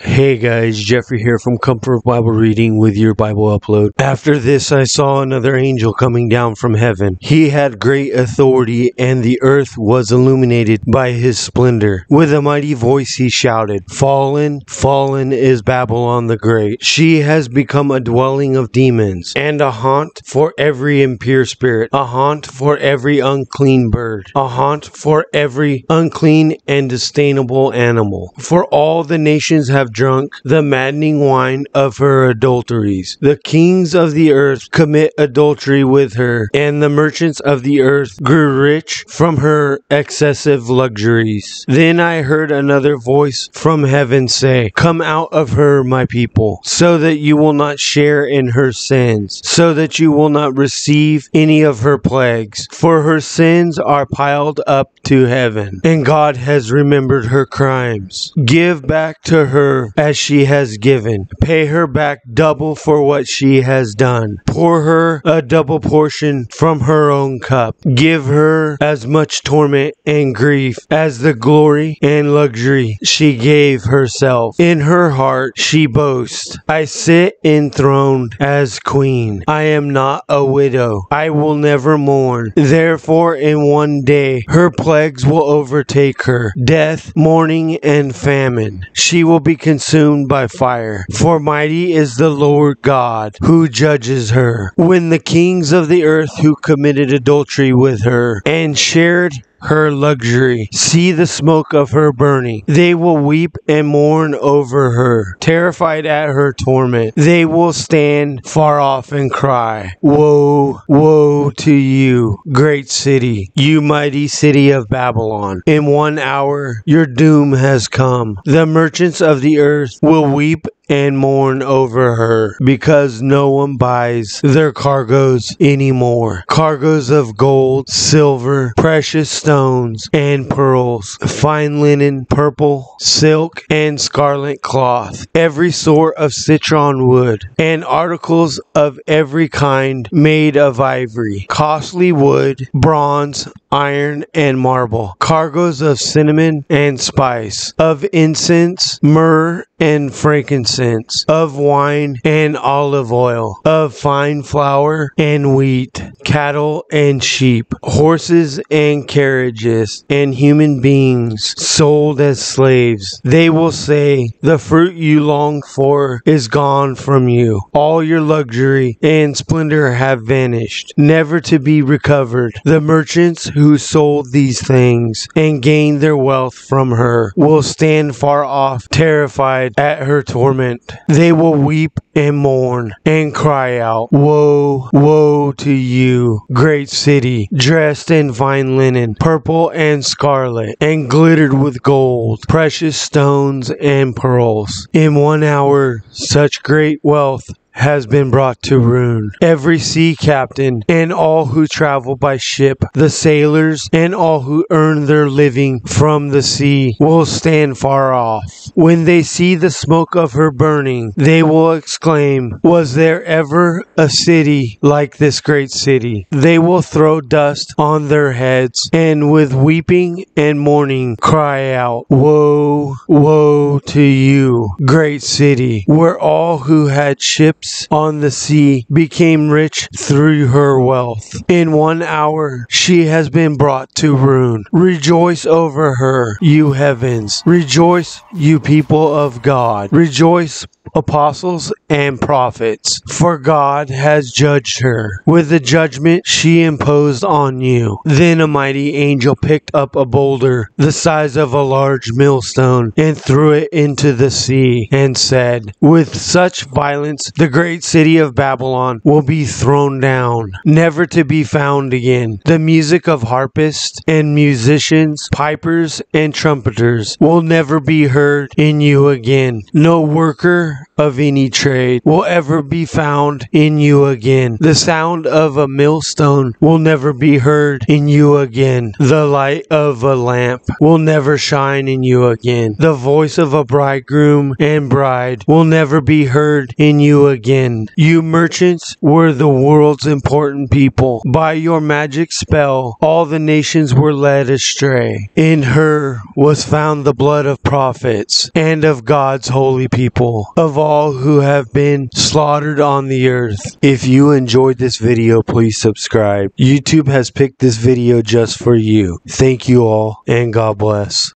Hey guys, Jeffrey here from Comfort Bible Reading with your Bible upload. After this, I saw another angel coming down from heaven. He had great authority, and the earth was illuminated by his splendor. With a mighty voice he shouted, "Fallen, fallen is Babylon the Great. She has become a dwelling of demons, and a haunt for every impure spirit, a haunt for every unclean bird, a haunt for every unclean and disdainable animal. For all the nations have drunk the maddening wine of her adulteries. The kings of the earth commit adultery with her, and the merchants of the earth grew rich from her excessive luxuries." Then I heard another voice from heaven say, "Come out of her, my people, so that you will not share in her sins, so that you will not receive any of her plagues, for her sins are piled up to heaven, and God has remembered her crimes. Give back to her as she has given. Pay her back double for what she has done. Pour her a double portion from her own cup. Give her as much torment and grief as the glory and luxury she gave herself. In her heart she boasts, 'I sit enthroned as queen. I am not a widow. I will never mourn.' Therefore in one day her plagues will overtake her, death, mourning, and famine. She will be consumed by fire, for mighty is the Lord God who judges her." When the kings of the earth who committed adultery with her and shared her luxury see the smoke of her burning, they will weep and mourn over her, terrified at her torment. They will stand far off and cry, "Woe, woe to you, great city, you mighty city of Babylon. In 1 hour your doom has come." The merchants of the earth will weep and mourn over her, because no one buys their cargoes anymore, cargoes of gold, silver, precious stones, and pearls, fine linen, purple, silk, and scarlet cloth, every sort of citron wood, and articles of every kind made of ivory, costly wood, bronze, iron, and marble, cargoes of cinnamon and spice, of incense, myrrh, and frankincense, of wine and olive oil, of fine flour and wheat, cattle and sheep, horses and carriages, and human beings sold as slaves. They will say, "The fruit you long for is gone from you. All your luxury and splendor have vanished, never to be recovered." The merchants who sold these things and gained their wealth from her will stand far off, terrified at her torment. They will weep and mourn and cry out, "Woe, woe to you, great city, dressed in fine linen, purple and scarlet, and glittered with gold, precious stones and pearls. In 1 hour such great wealth has been brought to ruin. Every sea captain and all who travel by ship, the sailors and all who earn their living from the sea, will stand far off. When they see the smoke of her burning, they will exclaim, 'Was there ever a city like this great city?'" They will throw dust on their heads, and with weeping and mourning cry out, "Woe, woe to you, great city, where all who had ships on the sea became rich through her wealth. In 1 hour she has been brought to ruin. Rejoice over her, you heavens. Rejoice, you people of God. Rejoice, apostles and prophets, for God has judged her with the judgment she imposed on you." Then a mighty angel picked up a boulder the size of a large millstone and threw it into the sea and said, "With such violence the great city of Babylon will be thrown down, never to be found again. The music of harpists and musicians, pipers and trumpeters will never be heard in you again. No worker of any trade will ever be found in you again. The sound of a millstone will never be heard in you again. The light of a lamp will never shine in you again. The voice of a bridegroom and bride will never be heard in you again. You merchants were the world's important people. By your magic spell, all the nations were led astray. In her was found the blood of prophets and of God's holy people, of all who have been slaughtered on the earth. If you enjoyed this video, please subscribe. YouTube has picked this video just for you. Thank you all, and God bless.